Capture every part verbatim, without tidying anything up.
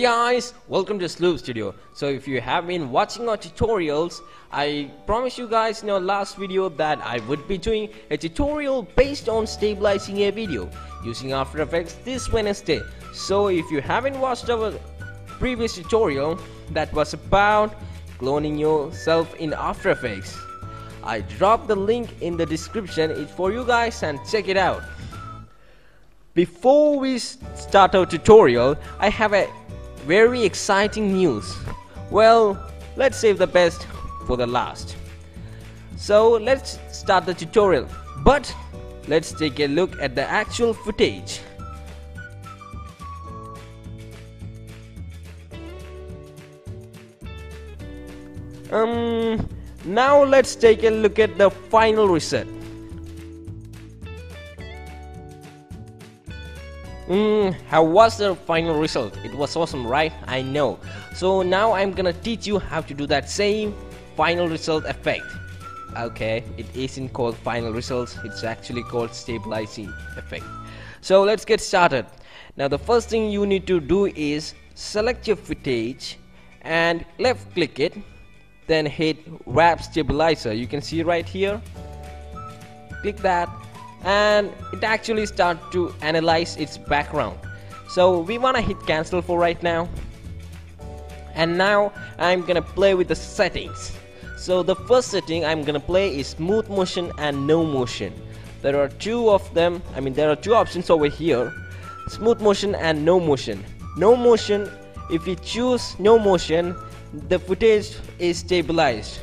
Hey guys, welcome to Sloop Studio. So if you have been watching our tutorials, I promised you guys in our last video that I would be doing a tutorial based on stabilizing a video using After Effects this Wednesday. So if you haven't watched our previous tutorial that was about cloning yourself in After Effects, I dropped the link in the description. It's for you guys and check it out. Before we start our tutorial, I have a very exciting news. Well, let's save the best for the last. So let's start the tutorial, but let's take a look at the actual footage. Um, now let's take a look at the final result. Mm, how was the final result? It was awesome, right? I know. So now I'm gonna teach you how to do that same final result effect. Okay, it isn't called final results, it's actually called stabilizing effect. So let's get started. Now the first thing you need to do is select your footage and left click it, then hit Warp stabilizer. You can see right here, click that, and it actually starts to analyze its background. So we wanna hit cancel for right now, and now I'm gonna play with the settings. So the first setting I'm gonna play is smooth motion and no motion. There are two of them, I mean there are two options over here, smooth motion and no motion. No motion, if we choose no motion, the footage is stabilized.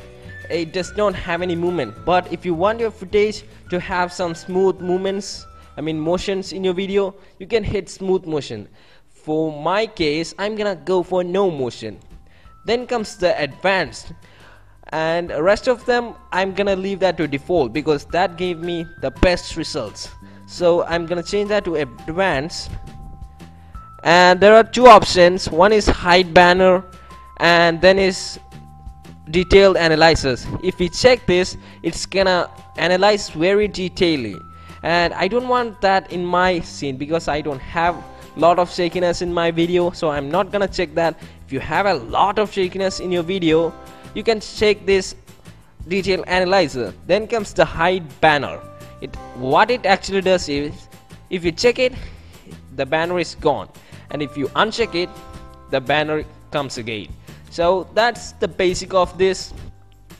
It does not have any movement. But if you want your footage to have some smooth movements, I mean motions in your video, you can hit smooth motion. For my case, I'm gonna go for no motion. Then comes the advanced, and rest of them I'm gonna leave that to default because that gave me the best results. So I'm gonna change that to advanced, and there are two options. One is hide banner and then is detailed analysis. If we check this, it's gonna analyze very detailedly, and I don't want that in my scene because I don't have a lot of shakiness in my video, so I'm not gonna check that. If you have a lot of shakiness in your video, you can check this detailed analyzer. Then comes the hide banner. It what it actually does is, if you check it, the banner is gone, and if you uncheck it, the banner comes again. So that's the basic of this.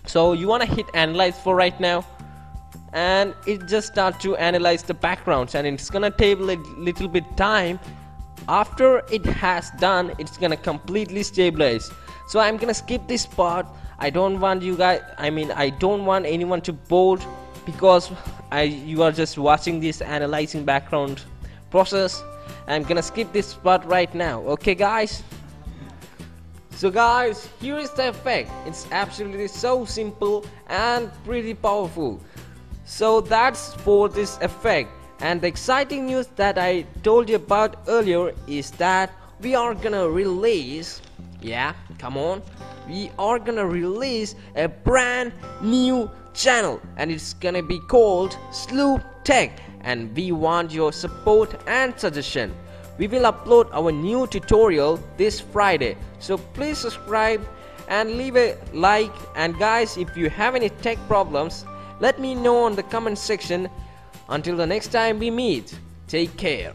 So you wanna hit analyze for right now, and it just starts to analyze the backgrounds, and it's gonna take a little bit time. After it has done, it's gonna completely stabilize. So I'm gonna skip this part. I don't want you guys, I mean I don't want anyone to bored because I you are just watching this analyzing background process. I'm gonna skip this part right now, okay guys? So guys, here is the effect. It's absolutely so simple and pretty powerful. So that's for this effect, and the exciting news that I told you about earlier is that we are gonna release, yeah come on, we are gonna release a brand new channel, and it's gonna be called Sloop Tech, and we want your support and suggestion. We will upload our new tutorial this Friday, so please subscribe and leave a like. And guys, if you have any tech problems, let me know in the comment section. Until the next time we meet, take care.